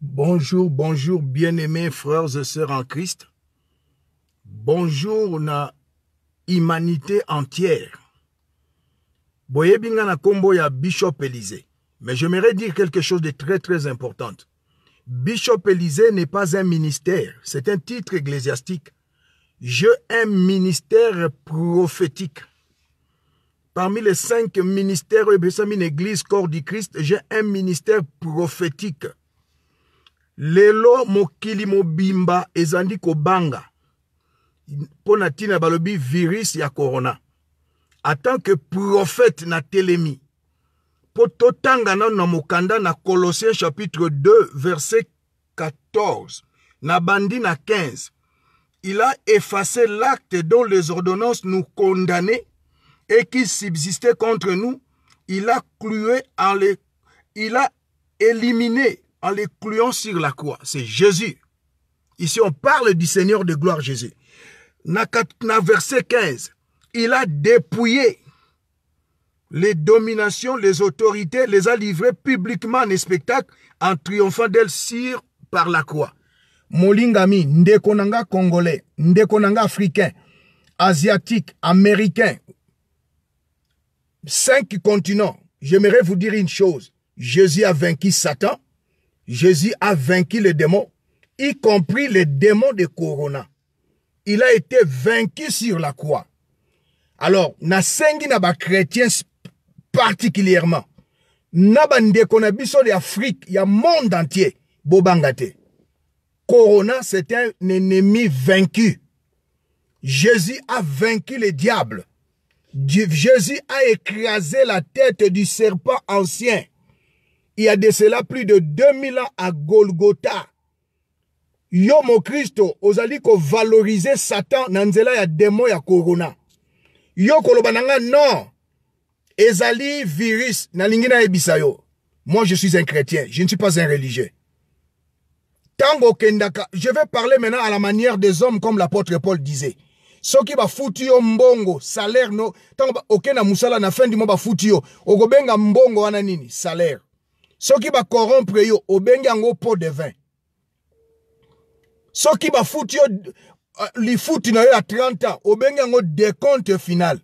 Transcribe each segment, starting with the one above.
Bonjour, bonjour bien-aimés frères et sœurs en Christ. Bonjour na humanité entière. Boyebinga na kombo ya Bishop Élysée. Mais j'aimerais dire quelque chose de très très important. Bishop Élysée n'est pas un ministère, c'est un titre ecclésiastique. J'ai un ministère prophétique. Parmi les 5 ministères de l'Église corps du Christ, j'ai un ministère prophétique. Lelo mokili mobimba ezandi kobanga pona tina balobi virus ya corona. En tant que prophète na telemi poto tanga na mokanda na Colossiens chapitre 2 verset 14 na bandi na 15. Il a effacé l'acte dont les ordonnances nous condamnaient et qui subsistait contre nous. Il a éliminé en les clouant sur la croix. C'est Jésus. Ici, on parle du Seigneur de gloire Jésus. Dans verset 15, il a dépouillé les dominations, les autorités, les a livrées publiquement en spectacle, en triomphant d'elles sur par la croix. Molingami, ndekonanga congolais, ndekonanga africain, asiatique, américain, 5 continents. J'aimerais vous dire une chose. Jésus a vaincu Satan. Jésus a vaincu les démons, y compris les démons de Corona. Il a été vaincu sur la croix. Alors, na sengi na ba chrétiens particulièrement, na bande konabiso de Afrique, il y a monde entier, bobangate. Corona, c'est un ennemi vaincu. Jésus a vaincu les diables. Jésus a écrasé la tête du serpent ancien. Il y a de cela plus de 2000 ans à Golgotha. Yomo Christo, osaliko valoriser Satan, nanzela ya démon ya corona. Yo kolobananga, non. Ezali virus, nalingina ebisayo. Moi, je suis un chrétien, je ne suis pas un religieux. Tango kendaka, je vais parler maintenant à la manière des hommes comme l'apôtre Paul disait. So ki ba futio mbongo, salaire no, tango ba okena musala na fin du mois ba futio, ogobenga mbongo ananini, salaire. Ce qui va corrompre yo, obengango pot de vin. Ce qui va foutre yo, li foutre yo à 30 ans, obengango décompte final.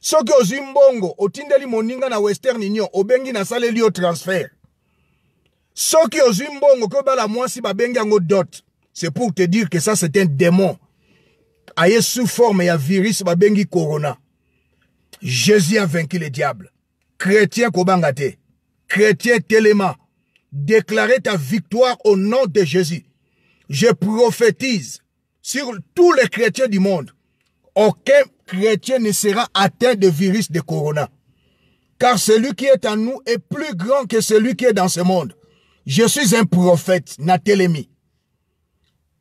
Ce qui aux Zimbongo, au Tindeli Moninga na Western Union, obengi na sale li au transfert. Ce qui aux Zimbongo, que bala moi si ba bengango dot. C'est pour te dire que ça c'est un démon. Aye sous forme ya virus ba bengi corona. Jésus a vaincu le diable. Chrétien kobangate. Chrétien Téléma, déclarez ta victoire au nom de Jésus. Je prophétise sur tous les chrétiens du monde. Aucun chrétien ne sera atteint de virus de corona. Car celui qui est en nous est plus grand que celui qui est dans ce monde. Je suis un prophète, Natélémi.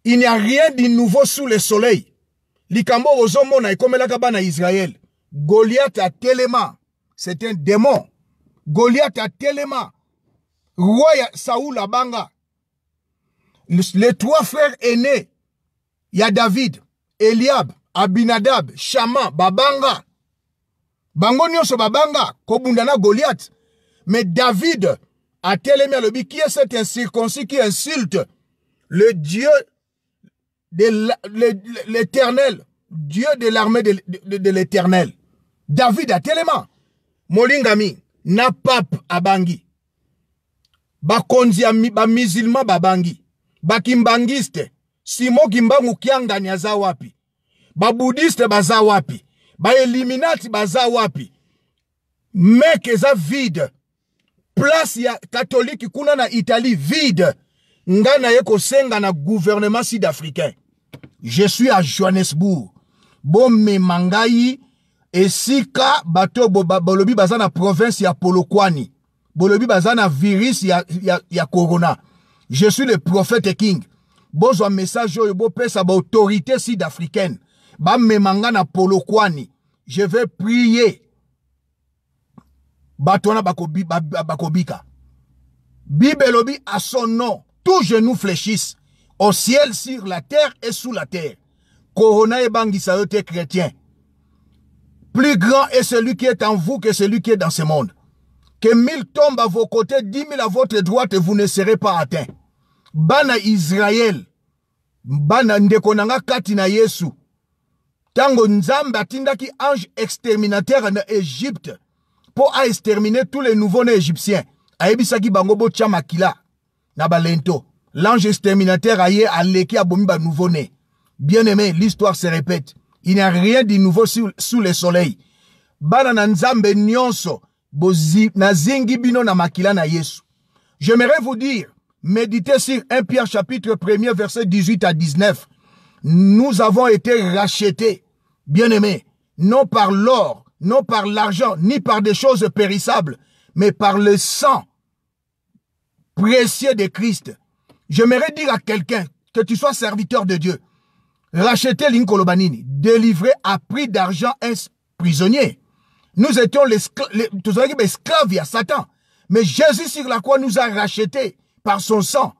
Il n'y a rien de nouveau sous le soleil. Likambo ozomona ekomela kabana Israël. Goliath à Téléma, c'est un démon. Goliath à Téléma, roi Saoul à Banga. Les 3 frères aînés, il y a David, Eliab, Abinadab, Shama, Babanga. Bangonio so Babanga, Kobundana Goliath. Mais David à Téléma, le qui est cet incirconcis qui insulte le Dieu de l'Éternel, Dieu de l'armée de l'Éternel. David à Téléma, Molingami. Na pape abangi. Bakonzi ba musulman babangi. Bakimbangiste. Simon Kimbangu kianga ni azawapi. Baboudiste bazawapi. Ba eliminati bazawapi. Mec eza vide. Place ya catholique kuna na Italie vide. Ngana yeko senga na gouvernement sud-africain. Je suis à Johannesburg. Bon me mangayi. Et si ka bato bolobi bazana province ya Polokwane, bolobi bazana virus ya corona. Je suis le prophète king. Bozo message yo bo pesa ba autorité sud-africaine. Ba memanga na Polokwane. Je vais prier. Batona bakobika. Bibelobi à son nom. Tous genoux fléchissent au ciel, sur la terre et sous la terre. Corona et bangisa yo te chrétien. Plus grand est celui qui est en vous que celui qui est dans ce monde. Que 1000 tombent à vos côtés, 10 000 à votre droite, vous ne serez pas atteints. Bana Israël. Bana ndekonanga kati na Yesu. Tango nzamba atindaki ange exterminateur en Égypte pour a exterminer tous les nouveaux-nés égyptiens. Aebisaki bangobo chamakila. Nabalento. L'ange exterminateur aye aleki abomi ba nouveau-né. Bien aimé, l'histoire se répète. Il n'y a rien de nouveau sous le soleil. Bana nzambe nyonso. Bozi nazingi bino na makila na Yesu. J'aimerais vous dire, méditez sur 1 Pierre chapitre 1er verset 18 à 19. Nous avons été rachetés, bien-aimés, non par l'or, non par l'argent, ni par des choses périssables, mais par le sang précieux de Christ. J'aimerais dire à quelqu'un, que tu sois serviteur de Dieu, racheté l'inkolobanini, délivré à prix d'argent un prisonnier. Nous étions esclaves à Satan. Mais Jésus sur la croix nous a rachetés par son sang,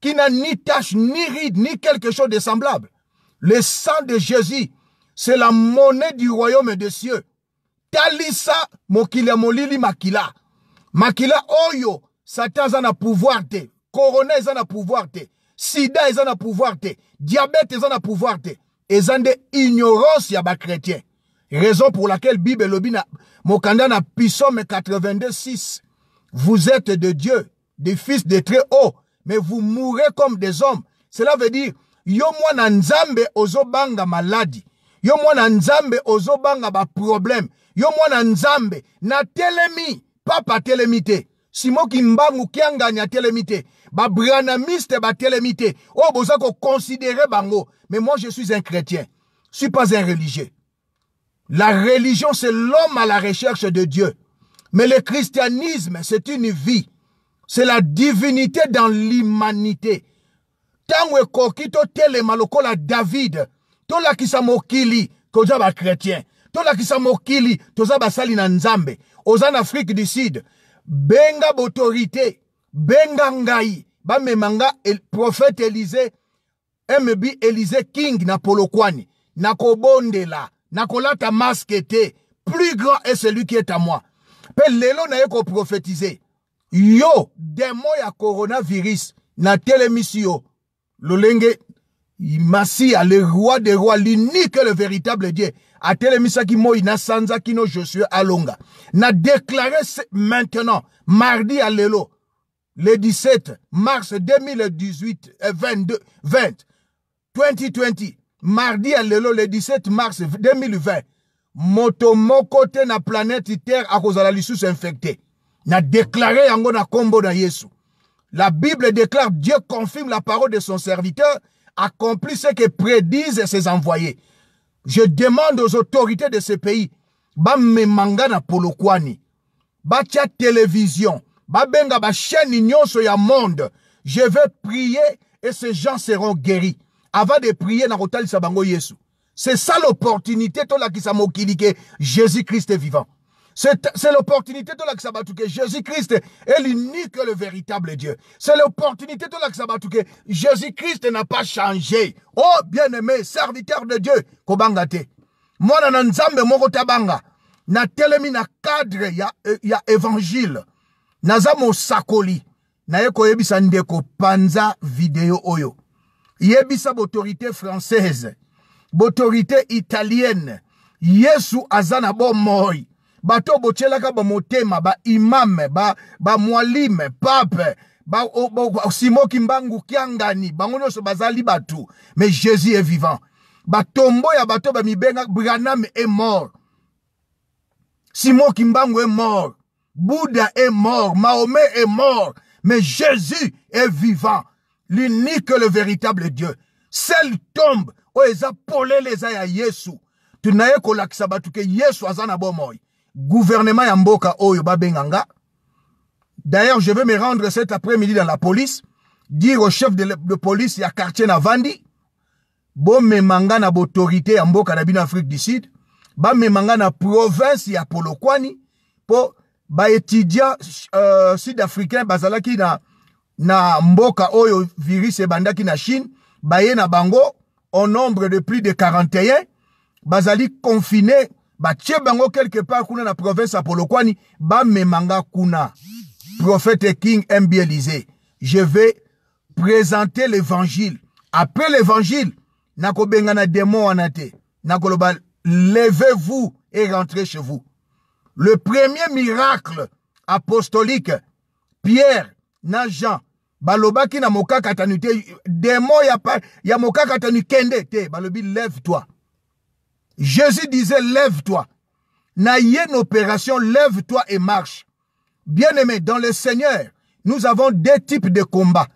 qui n'a ni tache, ni ride, ni quelque chose de semblable. Le sang de Jésus, c'est la monnaie du royaume des cieux. Talisa mokile molili makila. Makila oyo, Satan zana pouvoir te. Corona zana pouvoir te. Sida zana pouvoir te. Diabète zana pouvoir te. Ezande ignorance ya ba chrétien. Raison pour laquelle Bible lobina mokanda na psaume 82:6. Vous êtes de Dieu, des fils de très haut, mais vous mourrez comme des hommes. Cela veut dire, yo mwana nzambe ozobanga maladi, yo mwana nzambe ozobanga ba problème, yo mwana nzambe na telemi, papa telemite, Simon Kimbangu kianga na telemite, ba branamiste ba telemite, oh boza ko considérer bango. Mais moi je suis un chrétien, je suis pas un religieux. La religion c'est l'homme à la recherche de Dieu. Mais le christianisme, c'est une vie. C'est la divinité dans l'humanité. Tangwe kokito tele malokola David. Tola kisamokili, toza ba chrétien. Tola kisamokili, toza ba salina nzambe. Oza en Afrique du Sud. Benga botorité. Benga ngai. Ba memanga el prophète Élysée. MB Élysée King na Polokwane. Na kobondela. Na kolata masque te. Plus grand est celui qui est à moi. Pelelo na yeko prophétiser. Yo, demo ya coronavirus, na télémission. Lolenge, Masia, le roi des rois, l'unique et le véritable Dieu. A télémissa ki moi, na sanza ki no Josué alonga. Na déclaré maintenant, mardi à lelo, le 17 mars 2018, 2020, mardi à lelo, le 17 mars 2020, Motomo kote na planète terre à cause de la lissous infectée. N'a déclaré yango na kombo na Yesu. La Bible déclare Dieu confirme la parole de son serviteur, accomplit ce que prédisent ses envoyés. Je demande aux autorités de ce pays, ba memanga na Polokwane, ba tia télévision, ba benga ba chaîne nyonso ya monde. Je vais prier et ces gens seront guéris. Avant de prier na kotali sabango Yesu. C'est ça l'opportunité tola kisamokilike Jésus-Christ est vivant. C'est l'opportunité tola kisabatuke Jésus-Christ est l'unique le véritable Dieu. C'est l'opportunité tola kisabatuke Jésus-Christ n'a pas changé. Oh bien-aimé serviteur de Dieu kobangate. Mwana na nzambe moko tabanga na telemi na cadre ya évangile. Nazamo sakoli na yeko yebisa ndeko panza vidéo oyo. Yebisa autorité française. Botorité italienne. Yesu azana bo moi. Bato bochelaka ba motema, ba imame, ba mwalime, pape, ba Simon Kimbangu kiangani, bangono so bazali batu. Mais Jésus est vivant. Batombo ya bato ba mibenga, Branham est mort. Simon Kimbangu est mort. Bouddha est mort. Mahomet est mort. Mais Jésus est vivant. L'unique le véritable Dieu. Seul tombe. Oeza poleleza ya Yesu. Tunaye kolakisa batuke Yesu azana bomoi. Gouvernement ya mboka oyo babenganga. D'ailleurs, je vais me rendre cet après-midi dans la police. Dire au chef de police ya quartier na Vandi. Bo memanga na autorité ya mboka na bino Afrique du Sud. Ba memanga na province ya Polokwane. Po ba étudiant sud-africain bazalaki na mboka oyo virus ebandaki na Chine. Baye na bango. Au nombre de plus de 41, bazali confiné, ba tchebango quelque part kuna na province à Polokwane, ba memanga kuna. Prophète King MB Élysée. Je vais présenter l'évangile. Après l'évangile, nakobengana démon anate, nakoloba levez-vous et rentrez chez vous. Le premier miracle apostolique, Pierre, na Jean, balobaki na mokaka tanute, démon ya pa ya mokaka tanu kende te, balobi lève-toi. Jésus disait lève-toi. Na yen opération lève-toi et marche. Bien-aimés, dans le Seigneur, nous avons deux types de combats.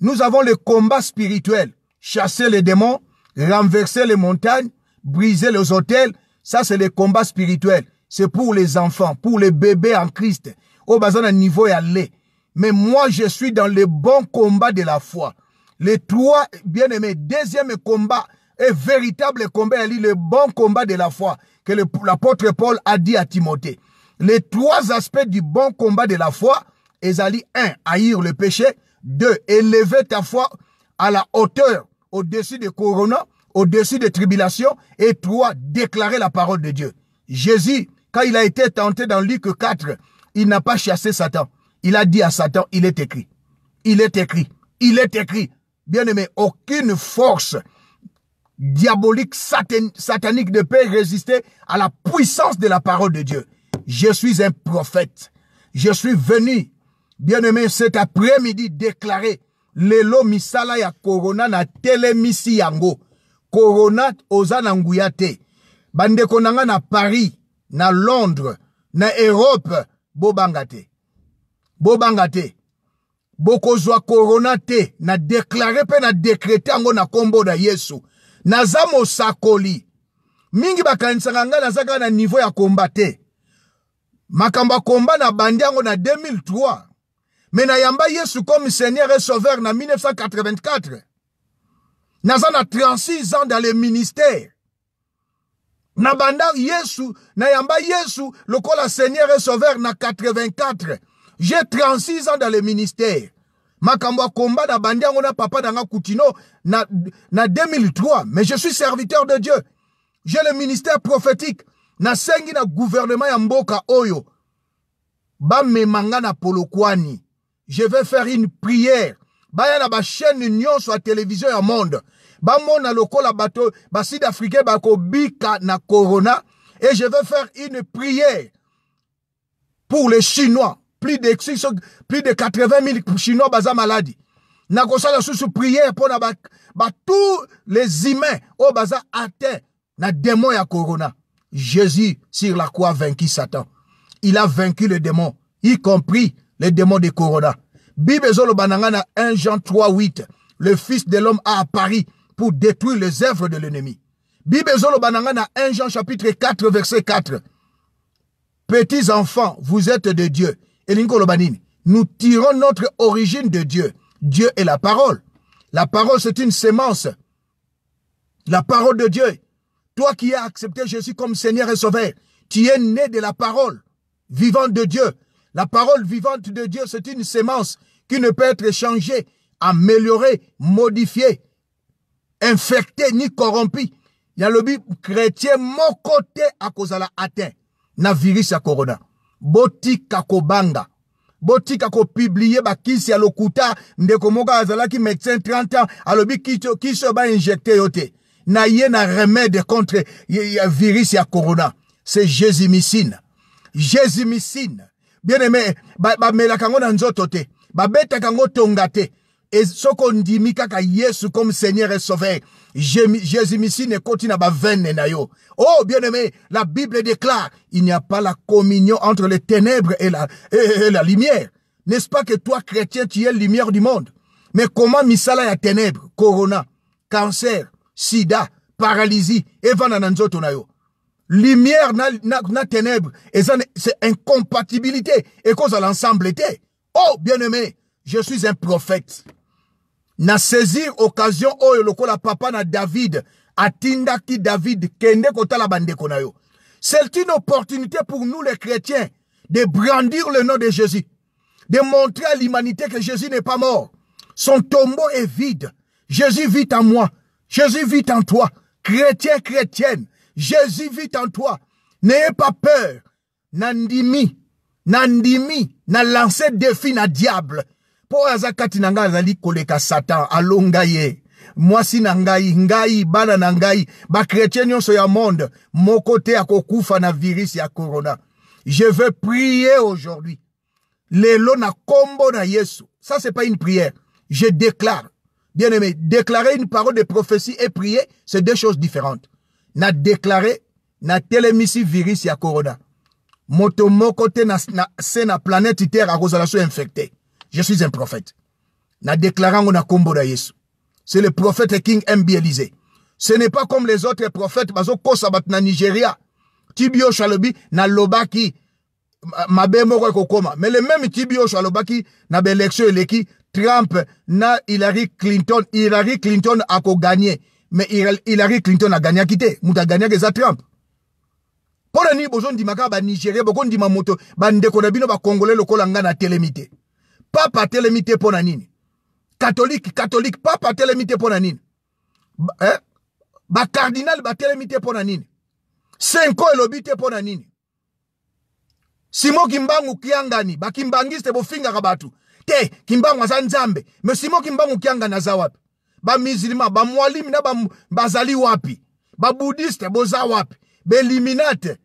Nous avons le combat spirituel, chasser les démons, renverser les montagnes, briser les autels. Ça, c'est le combat spirituel. C'est pour les enfants, pour les bébés en Christ. Au bas d'un niveau et aller. Mais moi, je suis dans le bon combat de la foi. Les trois, bien-aimés, deuxième combat et véritable combat, elle dit le bon combat de la foi que l'apôtre Paul a dit à Timothée. Les trois aspects du bon combat de la foi, ils allaient 1. Haïr le péché. 2. Élever ta foi à la hauteur, au-dessus des corona, au-dessus des tribulations. Et 3. Déclarer la parole de Dieu. Jésus, quand il a été tenté dans Luc 4, il n'a pas chassé Satan. Il a dit à Satan, il est écrit. Il est écrit. Il est écrit. Bien-aimé, aucune force diabolique, satanique ne peut résister à la puissance de la parole de Dieu. Je suis un prophète. Je suis venu, bien-aimé, cet après-midi déclarer lelo misala ya corona na telemisi yango. Corona oza na nguya te. Bandeko nanga na Paris, na Londres, na Europe, bobanga te. Bobanga te. Boko zwa corona te na déclarer pe na décréter yango na kombo da Yesu. Nazamo sakoli. Mingi bakanisanga nga nazaka na niveau ya combattre. Makamba komba na bandiango na 2003. Mais na yamba Yesu comme Seigneur et Sauveur na 1984. Nazana 36 ans dans le ministère. Na banda Yesu, na yamba Yesu, le kola Seigneur et Sauveur na 84. J'ai 36 ans dans le ministère. Makamba komba na bandiango na papa danga Koutino na 2003. Mais je suis serviteur de Dieu. J'ai le ministère prophétique. Na sengi na gouvernement ya mboka oyo. Ba memanga na Polokwane. Je vais faire une prière. Ba ya na ba chaîne nyon sur la télévision ya monde. Ba mona loko la bato. Ba sud africain ba ko bika na corona. Et je vais faire une prière. Pour les Chinois. Plus de 80 000 Chinois baza maladi. Na kosa la sous prière pour na ba tous les humains. O baza atteint na démon ya corona. Jésus, sur la croix, a vaincu Satan. Il a vaincu le démon, y compris le démon de Corona. Bibezolo Banangana 1 Jean 3,8. Le Fils de l'homme a apparu pour détruire les œuvres de l'ennemi. Bibezolo Banangana 1 Jean chapitre 4, verset 4. Petits enfants, vous êtes de Dieu. Elinkolobanine, nous tirons notre origine de Dieu. Dieu est la parole. La parole, c'est une sémence. La parole de Dieu. Toi qui as accepté Jésus comme Seigneur et Sauveur, tu es né de la parole vivante de Dieu. La parole vivante de Dieu, c'est une sémence qui ne peut être changée, améliorée, modifiée, infectée ni corrompue. Il y a le but chrétien, mon côté, à cause de la atteint, na virus à corona. Botika kobanga. Botika ko publié ba kisi ya lokuta, ndeko moka azala ki médecin 30 ans, alobi ki se ba injecté yote. Na yena remède contre le virus ya corona. C'est Jésus-Missine. Jésus-Missine. Bien-aimé, ba melakango na nzoto te. Ba betakango tonga te. Et soko ndimika ka Yesu comme Seigneur et Sauveur. Jésus-Missine continue ba venne na yo. Oh, bien-aimé, la Bible déclare, il n'y a pas la communion entre les ténèbres et la lumière. N'est-ce pas que toi, chrétien, tu es lumière du monde? Mais comment misala ya ténèbres? Corona, cancer, sida, paralysie, evanananzotonayo. Lumière na ténèbres, c'est incompatibilité, et cause à l'ensemble était. Oh, bien-aimé, je suis un prophète. Na saisir occasion, oh, loko la papa na David, atinda ki David, kende kota la bande konayo. C'est une opportunité pour nous les chrétiens, de brandir le nom de Jésus, de montrer à l'humanité que Jésus n'est pas mort. Son tombeau est vide. Jésus vit en moi. Jésus vit en toi. Chrétien, chrétienne. Jésus vit en toi. N'ayez pas peur. Nandimi. Nandimi. N'a lancé défi na diable. Po azakati nanga azali koleka Satan alonga ye. Mwasi nangai, ngai, bana nangai, ba chrétien nyonso ya monde, mon côté akokufa na virus ya corona. Je veux prier aujourd'hui. Lelo na kombo na Yesu. Ça c'est pas une prière. Je déclare. Bien aimé, déclarer une parole de prophétie et prier, c'est deux choses différentes. Na déclaré, na télémisi virus ya corona. Moto mon côté c'est na planète terre à rosalation infectée. Je suis un prophète. Na déclarant na kombo na Yesu. C'est le prophète King MB Élysée. Ce n'est pas comme les autres prophètes. Bazo kosabat na Nigeria. Tibio Shalobi na lobaki. Mais le même Tibio Shalobaki na l'élection eleki Trump na Hillary Clinton. Hillary Clinton a gagné. Mais Hillary Clinton a gagné à quitter. Mouta gagné à Trump. Pour le ni boson di maka ba Nigeria, boson di mamoto, ba ndekonabino ba Congolais le kolanga na télémité. Papa télémité pour nanini. Catholique, papa télémité pour nanine. Ba cardinal, ba télémité pour nanine. Cinco elobité pour nanine. Simon Kimbangu kiangani, ba kimbangiste bo finga kabatu. Te, Kimbangu aza nzambe, mais Simon Kimbangu kiangana za wapi. Ba musulman, ba mwalimu na ba zali wapi. Ba bouddhiste bo za wapi. Ba eliminate.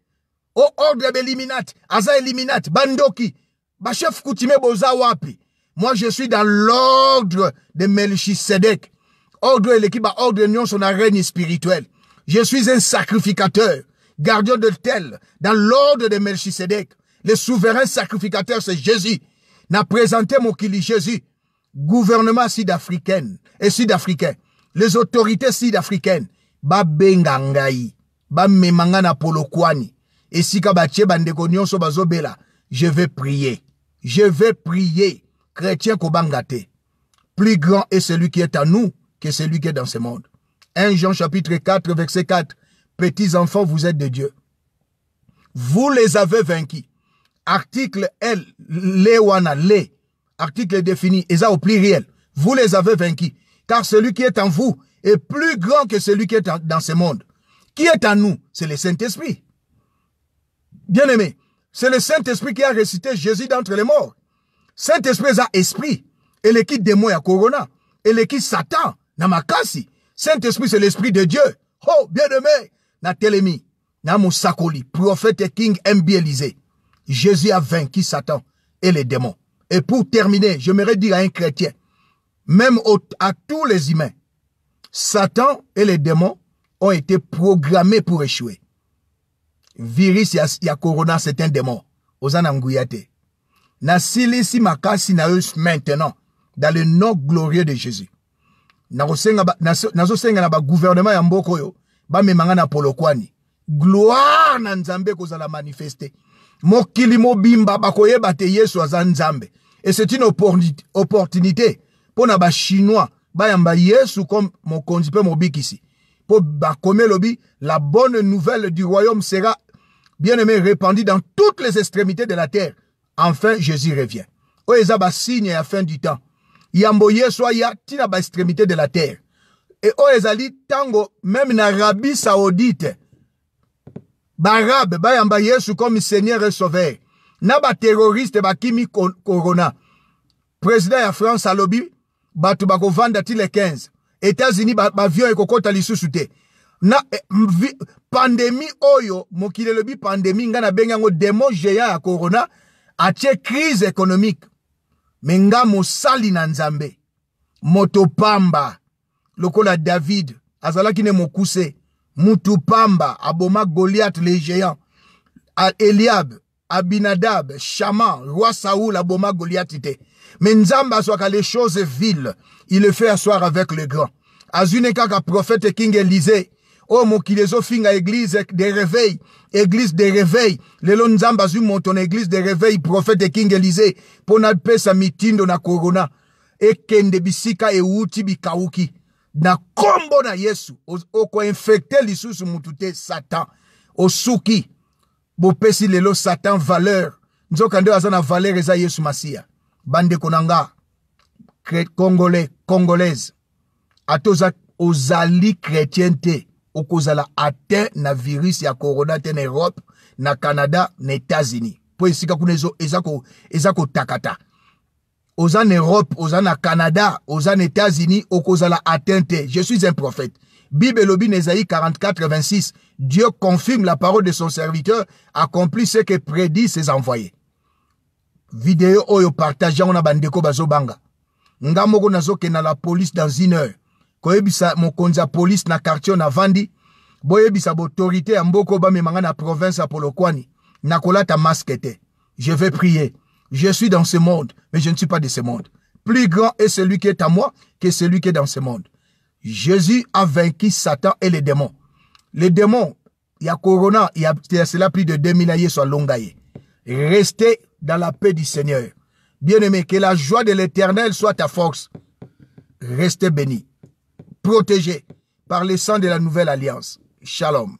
O ordre ba eliminate, aza eliminate, bandoki. Ba chef Koutime bo za wapi. Moi, je suis dans l'ordre de Melchisedek. Ordre et l'équipe à ordre union son arène spirituelle. Je suis un sacrificateur, gardien de tel, dans l'ordre de Melchisedek. Le souverain sacrificateur, c'est Jésus. N'a présenté mon kili Jésus. Gouvernement sud-africain et sud-africain. Les autorités sud-africaines. Ba bengangai. Ba memangana Polokwane. Et si kabache bandekonion so bazobela. Je vais prier. Je vais prier. Chrétien Kobangate, plus grand est celui qui est à nous que celui qui est dans ce monde. 1 Jean chapitre 4, verset 4. Petits enfants, vous êtes de Dieu. Vous les avez vaincus. Article L, lewana, le. Article défini, et ça au pluriel. Vous les avez vaincus. Car celui qui est en vous est plus grand que celui qui est dans ce monde. Qui est en nous? C'est le Saint-Esprit. Bien-aimé, c'est le Saint-Esprit qui a ressuscité Jésus d'entre les morts. Saint-Esprit a esprit. Et l'équipe démon à corona. Et l'équipe Satan. Namakasi. Saint-Esprit, c'est l'esprit de Dieu. Oh, bien-aimé. Na telemi. Na moussakoli. Prophète King MB Élysée. Jésus a vaincu Satan et les démons. Et pour terminer, j'aimerais dire à un chrétien, même à tous les humains, Satan et les démons ont été programmés pour échouer. Virus ya corona, c'est un démon. Ozana Ngouyate. Na silisi makasi na eus maintenant. Dans le nom glorieux de Jésus. Na zosenga na ba gouvernement ya mboko yo. Ba memanga na Polokwane. Gloire na nzambe koza la manifeste. Mokili mobimba bakoye bate Yesu aza nzambe. Et c'est une opportunité. Pour na ba chinois. Ba yamba Yesu comme mon kondipe mobik ici. Pour bakome lobi. La bonne nouvelle du royaume sera bien aimé répandue dans toutes les extrémités de la terre. Enfin, Jésus revient. Oeza ba signe à la fin du temps. Yamboye soit ya tina ba extrémité de la terre. Et oeza li tango, même en Arabie Saoudite. Barabe, ba yamba Yesu comme Seigneur et Sauveur. Na ba terroriste ba kimi corona. Président ya France a lobby, ba tu bako vanda ti le 15. États-Unis ba vion et kokota li susute. Na pandémie oyo, mokile lobby pandémie, ngana bengango démon géant à corona. Ache crise économique. Menga mosali na nzambe. Motopamba. Lokola David. Azala kine mokuse. Mutupamba. Aboma Goliath les géants. Eliab. Abinadab. Shaman. Roi Saoul. Aboma Goliath te. Men nzamba aswaka les choses viles. Il le fait asseoir avec le grand. Azune kaka prophète King Élysée. Oh, mokilezo finga église de réveil. Église de réveil. Lelo nzamba zu monton église de réveil. Prophète King Élysée. Ponad pesa mitindo na corona. Ekende bisika e uti bikauki. Na kombo na Yesu. Oko infecte lisusu mutute Satan. Osuki. Bo pesi lelo Satan valeur. Nzo kande azana valeur eza Yesu Masia. Bande konanga. Congolais, Congolaise. Atoza ozali chrétienté. Okozala atteint na virus ya corona ten Europe, na Canada, na États-Unis. Po esika kunezo ezako takata. aux en Europe, aux en Canada, aux en États-Unis, aux Kozala atteinte. Je suis un prophète. Bible Lobine Esaïe 44, 26. Dieu confirme la parole de son serviteur, accomplit ce que prédit ses envoyés. Vidéo oyo partageant on a bandeko bazobanga. Ngamoko nazo ke na la police dans une heure. Koyebisa mokonza police na quartier na vandi. Boyebisa autorité amboko ba memanga na province à Polokwane. Nakola ta masque te. Je vais prier. Je suis dans ce monde, mais je ne suis pas de ce monde. Plus grand est celui qui est à moi que celui qui est dans ce monde. Jésus a vaincu Satan et les démons. Les démons, il y a Corona, il y a cela plus de 2000 aïe soit longaye. Restez dans la paix du Seigneur. Bien-aimé, que la joie de l'Éternel soit ta force. Restez bénis, protégés par le sang de la nouvelle alliance. Shalom.